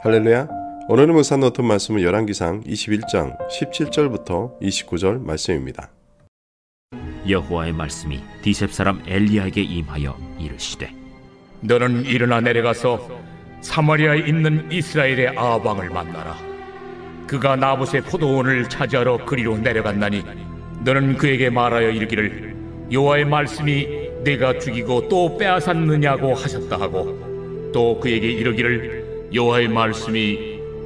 할렐루야. 오늘의 묵상 노트 말씀은 열왕기상 21장 17절부터 29절 말씀입니다. 여호와의 말씀이 디셉 사람 엘리야에게 임하여 이르시되, 너는 일어나 내려가서 사마리아에 있는 이스라엘의 아합 왕을 만나라. 그가 나봇의 포도원을 차지하러 그리로 내려갔나니 너는 그에게 말하여 이르기를 여호와의 말씀이 내가 죽이고 또 빼앗았느냐고 하셨다 하고, 또 그에게 이르기를 여호와의 말씀이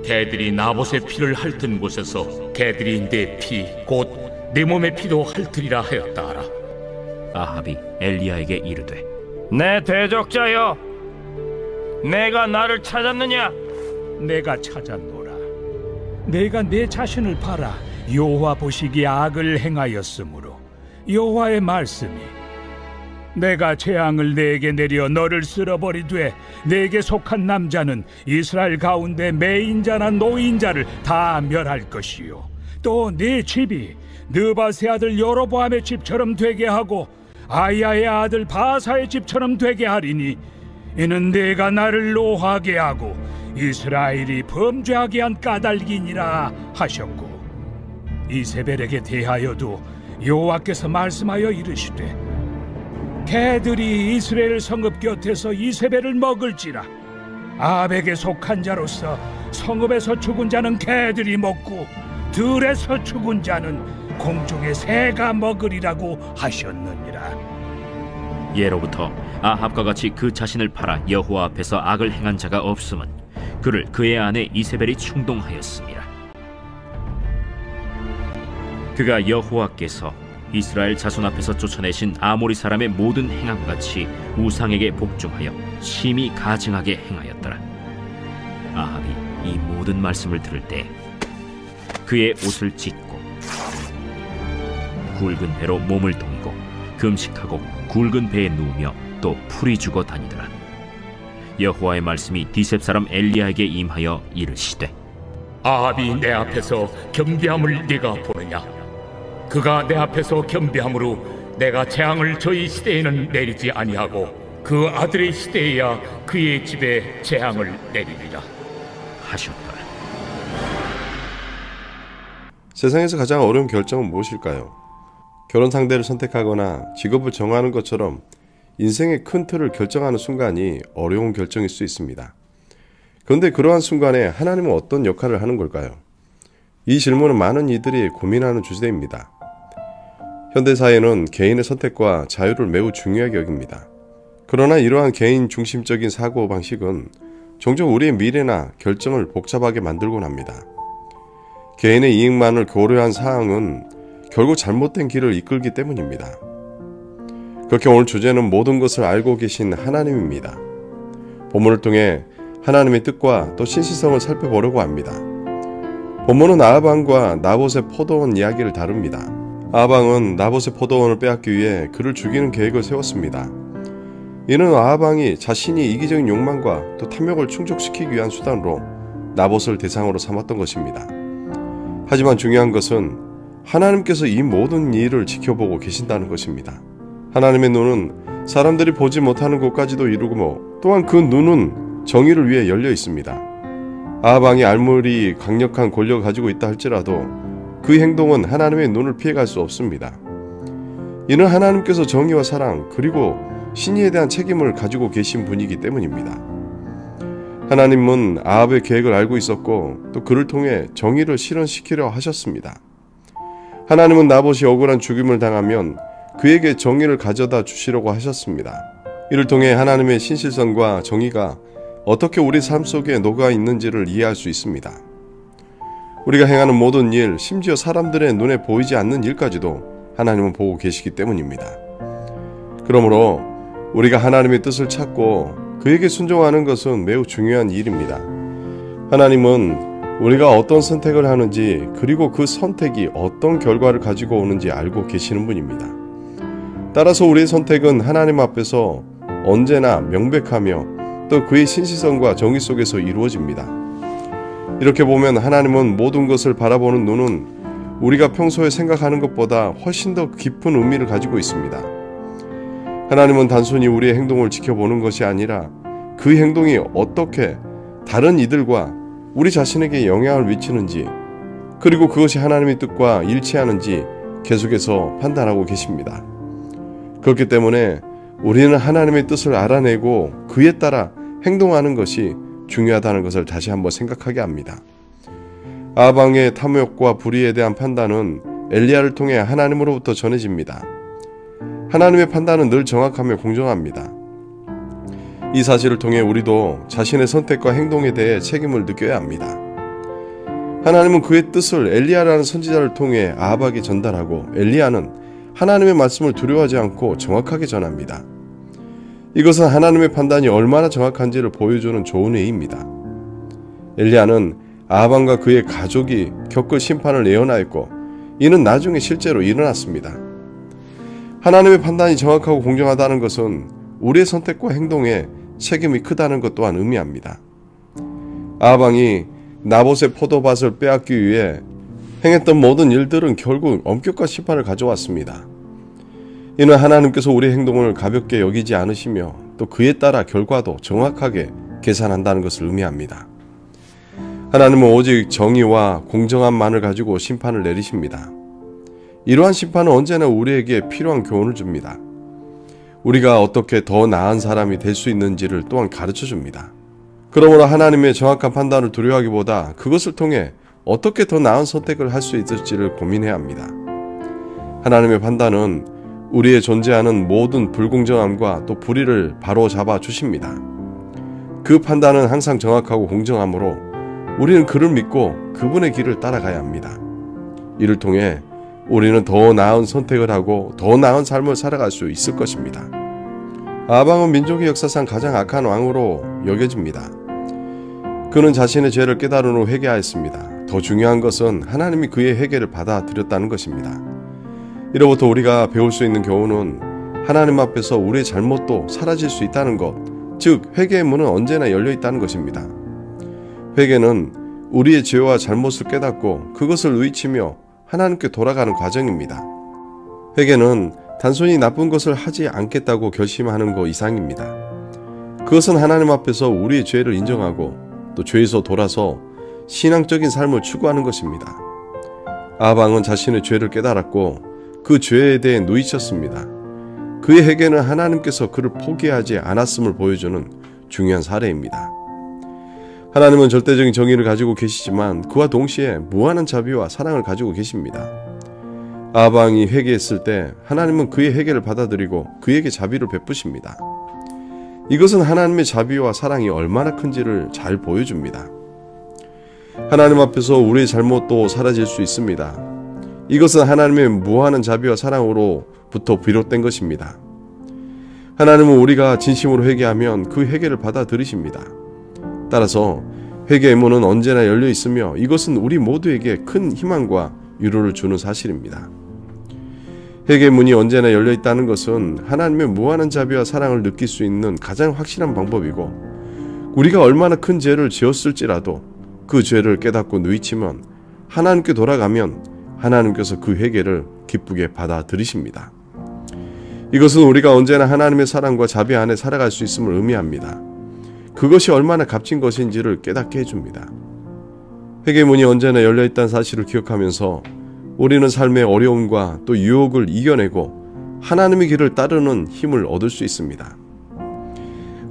개들이 나봇의 피를 핥은 곳에서 개들이 내 피 곧 내 몸의 피도 핥으리라 하였다 하라. 아합이 엘리야에게 이르되, 내 대적자여, 내가 나를 찾았느냐? 내가 찾았노라. 내가 내 자신을 봐라. 여호와 보시기에 악을 행하였으므로 여호와의 말씀이 내가 재앙을 내게 내려 너를 쓸어버리되 내게 속한 남자는 이스라엘 가운데 매인자나 노인자를 다 멸할 것이요, 또 네 집이 느바세 아들 여로보함의 집처럼 되게 하고 아야의 아들 바사의 집처럼 되게 하리니, 이는 내가 나를 노하게 하고 이스라엘이 범죄하게 한 까닭이니라 하셨고, 이세벨에게 대하여도 여호와께서 말씀하여 이르시되, 개들이 이스라엘 성읍 곁에서 이세벨을 먹을지라. 아합에게 속한 자로서 성읍에서 죽은 자는 개들이 먹고 들에서 죽은 자는 공중의 새가 먹으리라고 하셨느니라. 예로부터 아합과 같이 그 자신을 팔아 여호와 앞에서 악을 행한 자가 없음은 그를 그의 아내 이세벨이 충동하였습니다. 그가 여호와께서 이스라엘 자손 앞에서 쫓아내신 아모리 사람의 모든 행함과 같이 우상에게 복종하여 심히 가증하게 행하였더라. 아합이 이 모든 말씀을 들을 때 그의 옷을 찢고 굵은 배로 몸을 동이고 금식하고 굵은 배에 누우며 또 풀이 죽어 다니더라. 여호와의 말씀이 디셉 사람 엘리야에게 임하여 이르시되, 아합이 내 앞에서 겸비함을 네가 보느냐? 그가 내 앞에서 겸비함으로 내가 재앙을 저희 시대에는 내리지 아니하고 그 아들의 시대에야 그의 집에 재앙을 내리리라 하셨다. 세상에서 가장 어려운 결정은 무엇일까요? 결혼 상대를 선택하거나 직업을 정하는 것처럼 인생의 큰 틀을 결정하는 순간이 어려운 결정일 수 있습니다. 그런데 그러한 순간에 하나님은 어떤 역할을 하는 걸까요? 이 질문은 많은 이들이 고민하는 주제입니다. 현대사회는 개인의 선택과 자유를 매우 중요하게 여깁니다. 그러나 이러한 개인 중심적인 사고 방식은 종종 우리의 미래나 결정을 복잡하게 만들곤 합니다. 개인의 이익만을 고려한 사항은 결국 잘못된 길을 이끌기 때문입니다. 그렇게 오늘 주제는 모든 것을 알고 계신 하나님입니다. 본문을 통해 하나님의 뜻과 또 신실성을 살펴보려고 합니다. 본문은 아합 왕과 나봇의 포도원 이야기를 다룹니다. 아합 왕은 나봇의 포도원을 빼앗기 위해 그를 죽이는 계획을 세웠습니다. 이는 아합 왕이 자신이 이기적인 욕망과 또 탐욕을 충족시키기 위한 수단으로 나봇을 대상으로 삼았던 것입니다. 하지만 중요한 것은 하나님께서 이 모든 일을 지켜보고 계신다는 것입니다. 하나님의 눈은 사람들이 보지 못하는 곳까지도 이루고, 또한 그 눈은 정의를 위해 열려 있습니다. 아합 왕이 아무리 강력한 권력을 가지고 있다 할지라도 그 행동은 하나님의 눈을 피해갈 수 없습니다. 이는 하나님께서 정의와 사랑 그리고 신의에 대한 책임을 가지고 계신 분이기 때문입니다. 하나님은 아합의 계획을 알고 있었고 또 그를 통해 정의를 실현시키려 하셨습니다. 하나님은 나봇이 억울한 죽임을 당하면 그에게 정의를 가져다 주시려고 하셨습니다. 이를 통해 하나님의 신실성과 정의가 어떻게 우리 삶 속에 녹아 있는지를 이해할 수 있습니다. 우리가 행하는 모든 일, 심지어 사람들의 눈에 보이지 않는 일까지도 하나님은 보고 계시기 때문입니다. 그러므로 우리가 하나님의 뜻을 찾고 그에게 순종하는 것은 매우 중요한 일입니다. 하나님은 우리가 어떤 선택을 하는지, 그리고 그 선택이 어떤 결과를 가지고 오는지 알고 계시는 분입니다. 따라서 우리의 선택은 하나님 앞에서 언제나 명백하며 또 그의 신실성과 정의 속에서 이루어집니다. 이렇게 보면 하나님은 모든 것을 바라보는 눈은 우리가 평소에 생각하는 것보다 훨씬 더 깊은 의미를 가지고 있습니다. 하나님은 단순히 우리의 행동을 지켜보는 것이 아니라 그 행동이 어떻게 다른 이들과 우리 자신에게 영향을 미치는지, 그리고 그것이 하나님의 뜻과 일치하는지 계속해서 판단하고 계십니다. 그렇기 때문에 우리는 하나님의 뜻을 알아내고 그에 따라 행동하는 것이 중요하다는 것을 다시 한번 생각하게 합니다. 아방의 탐욕과 불의에 대한 판단은 엘리야를 통해 하나님으로부터 전해집니다. 하나님의 판단은 늘 정확하며 공정합니다. 이 사실을 통해 우리도 자신의 선택과 행동에 대해 책임을 느껴야 합니다. 하나님은 그의 뜻을 엘리야라는 선지자를 통해 아합에게 전달하고, 엘리야는 하나님의 말씀을 두려워하지 않고 정확하게 전합니다. 이것은 하나님의 판단이 얼마나 정확한지를 보여주는 좋은 예입니다. 엘리야는 아합과 그의 가족이 겪을 심판을 예언하였고, 이는 나중에 실제로 일어났습니다. 하나님의 판단이 정확하고 공정하다는 것은 우리의 선택과 행동에 책임이 크다는 것 또한 의미합니다. 아합이 나봇의 포도밭을 빼앗기 위해 행했던 모든 일들은 결국 엄격한 심판을 가져왔습니다. 이는 하나님께서 우리의 행동을 가볍게 여기지 않으시며, 또 그에 따라 결과도 정확하게 계산한다는 것을 의미합니다. 하나님은 오직 정의와 공정함만을 가지고 심판을 내리십니다. 이러한 심판은 언제나 우리에게 필요한 교훈을 줍니다. 우리가 어떻게 더 나은 사람이 될 수 있는지를 또한 가르쳐줍니다. 그러므로 하나님의 정확한 판단을 두려워하기보다 그것을 통해 어떻게 더 나은 선택을 할 수 있을지를 고민해야 합니다. 하나님의 판단은 우리의 존재하는 모든 불공정함과 또 불의를 바로잡아 주십니다. 그 판단은 항상 정확하고 공정함으로 우리는 그를 믿고 그분의 길을 따라가야 합니다. 이를 통해 우리는 더 나은 선택을 하고 더 나은 삶을 살아갈 수 있을 것입니다. 아합은 민족의 역사상 가장 악한 왕으로 여겨집니다. 그는 자신의 죄를 깨달은 후 회개하였습니다. 더 중요한 것은 하나님이 그의 회개를 받아들였다는 것입니다. 이로부터 우리가 배울 수 있는 교훈은 하나님 앞에서 우리의 잘못도 사라질 수 있다는 것, 즉 회개의 문은 언제나 열려 있다는 것입니다. 회개는 우리의 죄와 잘못을 깨닫고 그것을 뉘우치며 하나님께 돌아가는 과정입니다. 회개는 단순히 나쁜 것을 하지 않겠다고 결심하는 것 이상입니다. 그것은 하나님 앞에서 우리의 죄를 인정하고 또 죄에서 돌아서 신앙적인 삶을 추구하는 것입니다. 아합은 자신의 죄를 깨달았고 그 죄에 대해 뉘우쳤습니다. 그의 회개는 하나님께서 그를 포기하지 않았음을 보여주는 중요한 사례입니다. 하나님은 절대적인 정의를 가지고 계시지만 그와 동시에 무한한 자비와 사랑을 가지고 계십니다. 아합이 회개했을 때 하나님은 그의 회개를 받아들이고 그에게 자비를 베푸십니다. 이것은 하나님의 자비와 사랑이 얼마나 큰지를 잘 보여줍니다. 하나님 앞에서 우리의 잘못도 사라질 수 있습니다. 이것은 하나님의 무한한 자비와 사랑으로부터 비롯된 것입니다. 하나님은 우리가 진심으로 회개하면 그 회개를 받아들이십니다. 따라서 회개의 문은 언제나 열려 있으며, 이것은 우리 모두에게 큰 희망과 위로를 주는 사실입니다. 회개의 문이 언제나 열려 있다는 것은 하나님의 무한한 자비와 사랑을 느낄 수 있는 가장 확실한 방법이고, 우리가 얼마나 큰 죄를 지었을지라도 그 죄를 깨닫고 뉘우치면, 하나님께 돌아가면 하나님께서 그 회개를 기쁘게 받아들이십니다. 이것은 우리가 언제나 하나님의 사랑과 자비 안에 살아갈 수 있음을 의미합니다. 그것이 얼마나 값진 것인지를 깨닫게 해줍니다. 회개의 문이 언제나 열려있다는 사실을 기억하면서 우리는 삶의 어려움과 또 유혹을 이겨내고 하나님의 길을 따르는 힘을 얻을 수 있습니다.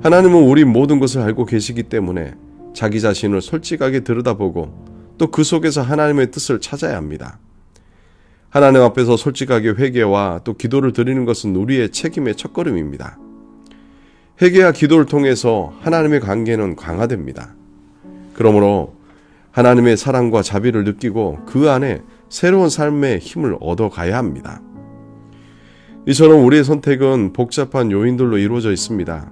하나님은 우리 모든 것을 알고 계시기 때문에 자기 자신을 솔직하게 들여다보고 또 그 속에서 하나님의 뜻을 찾아야 합니다. 하나님 앞에서 솔직하게 회개와 또 기도를 드리는 것은 우리의 책임의 첫걸음입니다. 회개와 기도를 통해서 하나님의 관계는 강화됩니다. 그러므로 하나님의 사랑과 자비를 느끼고 그 안에 새로운 삶의 힘을 얻어가야 합니다. 이처럼 우리의 선택은 복잡한 요인들로 이루어져 있습니다.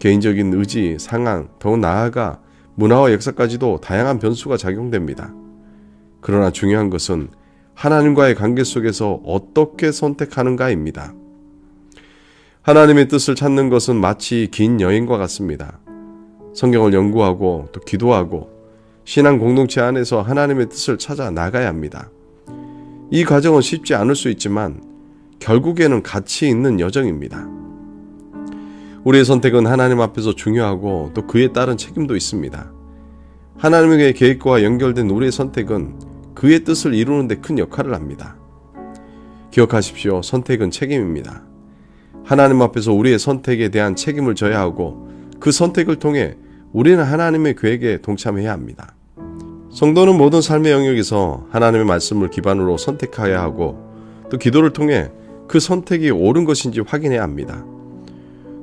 개인적인 의지, 상황, 더 나아가 문화와 역사까지도 다양한 변수가 작용됩니다. 그러나 중요한 것은 하나님과의 관계 속에서 어떻게 선택하는가입니다. 하나님의 뜻을 찾는 것은 마치 긴 여행과 같습니다. 성경을 연구하고 또 기도하고 신앙 공동체 안에서 하나님의 뜻을 찾아 나가야 합니다. 이 과정은 쉽지 않을 수 있지만 결국에는 가치 있는 여정입니다. 우리의 선택은 하나님 앞에서 중요하고 또 그에 따른 책임도 있습니다. 하나님의 계획과 연결된 우리의 선택은 그의 뜻을 이루는 데 큰 역할을 합니다. 기억하십시오. 선택은 책임입니다. 하나님 앞에서 우리의 선택에 대한 책임을 져야 하고 그 선택을 통해 우리는 하나님의 계획에 동참해야 합니다. 성도는 모든 삶의 영역에서 하나님의 말씀을 기반으로 선택해야 하고 또 기도를 통해 그 선택이 옳은 것인지 확인해야 합니다.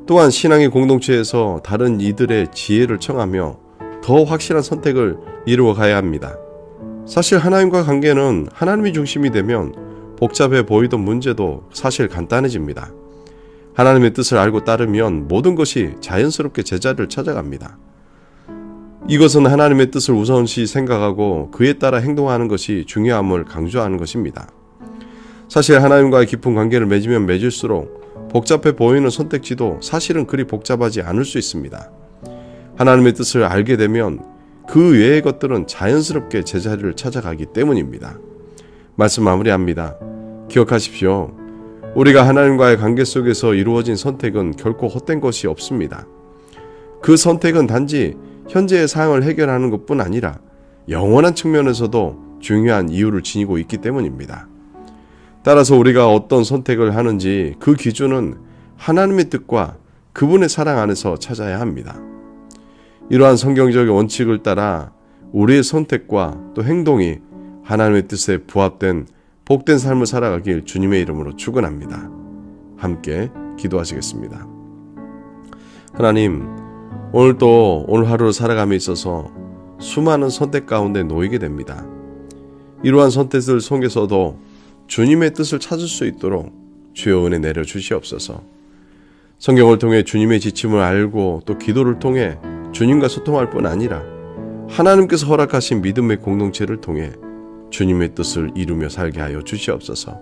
또한 신앙의 공동체에서 다른 이들의 지혜를 청하며 더 확실한 선택을 이루어가야 합니다. 사실 하나님과 관계는 하나님이 중심이 되면 복잡해 보이던 문제도 사실 간단해집니다. 하나님의 뜻을 알고 따르면 모든 것이 자연스럽게 제자리를 찾아갑니다. 이것은 하나님의 뜻을 우선시 생각하고 그에 따라 행동하는 것이 중요함을 강조하는 것입니다. 사실 하나님과의 깊은 관계를 맺으면 맺을수록 복잡해 보이는 선택지도 사실은 그리 복잡하지 않을 수 있습니다. 하나님의 뜻을 알게 되면 그 외의 것들은 자연스럽게 제자리를 찾아가기 때문입니다. 말씀 마무리합니다. 기억하십시오. 우리가 하나님과의 관계 속에서 이루어진 선택은 결코 헛된 것이 없습니다. 그 선택은 단지 현재의 상황을 해결하는 것뿐 아니라 영원한 측면에서도 중요한 이유를 지니고 있기 때문입니다. 따라서 우리가 어떤 선택을 하는지 그 기준은 하나님의 뜻과 그분의 사랑 안에서 찾아야 합니다. 이러한 성경적인 원칙을 따라 우리의 선택과 또 행동이 하나님의 뜻에 부합된 복된 삶을 살아가길 주님의 이름으로 축원합니다. 함께 기도하시겠습니다. 하나님, 오늘도 오늘 하루를 살아감에 있어서 수많은 선택 가운데 놓이게 됩니다. 이러한 선택들 속에서도 주님의 뜻을 찾을 수 있도록 주여 은혜 내려주시옵소서. 성경을 통해 주님의 지침을 알고 또 기도를 통해 주님과 소통할 뿐 아니라 하나님께서 허락하신 믿음의 공동체를 통해 주님의 뜻을 이루며 살게 하여 주시옵소서.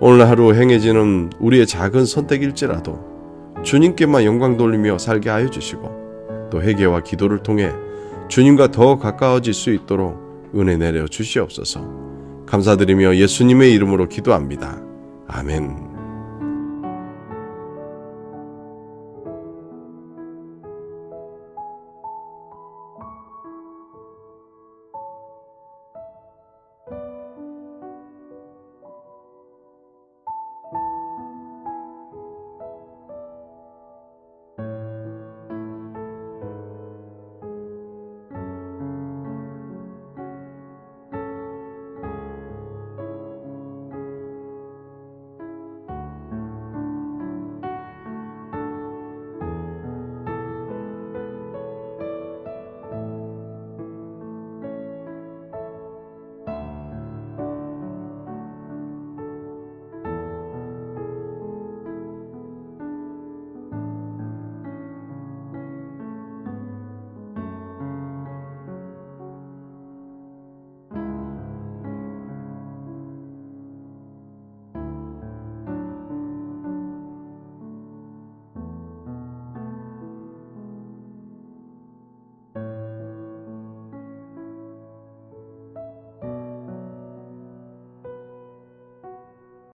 오늘 하루 행해지는 우리의 작은 선택일지라도 주님께만 영광 돌리며 살게 하여 주시고 또 회개와 기도를 통해 주님과 더 가까워질 수 있도록 은혜 내려 주시옵소서. 감사드리며 예수님의 이름으로 기도합니다. 아멘.